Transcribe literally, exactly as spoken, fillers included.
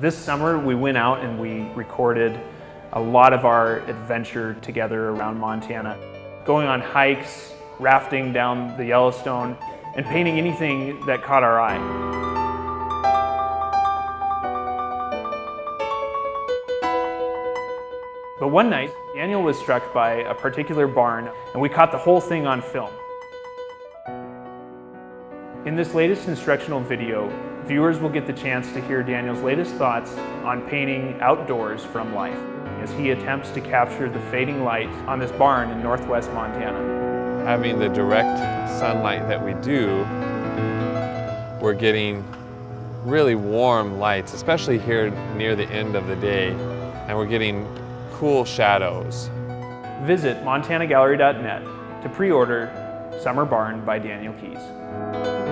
This summer we went out and we recorded a lot of our adventure together around Montana. Going on hikes, rafting down the Yellowstone, and painting anything that caught our eye. But one night, Daniel was struck by a particular barn, and we caught the whole thing on film. In this latest instructional video, viewers will get the chance to hear Daniel's latest thoughts on painting outdoors from life, as he attempts to capture the fading light on this barn in Northwest Montana. Having the direct sunlight that we do, we're getting really warm lights, especially here near the end of the day, and we're getting cool shadows. Visit montana gallery dot net to pre-order Summer Barn by Daniel Keys.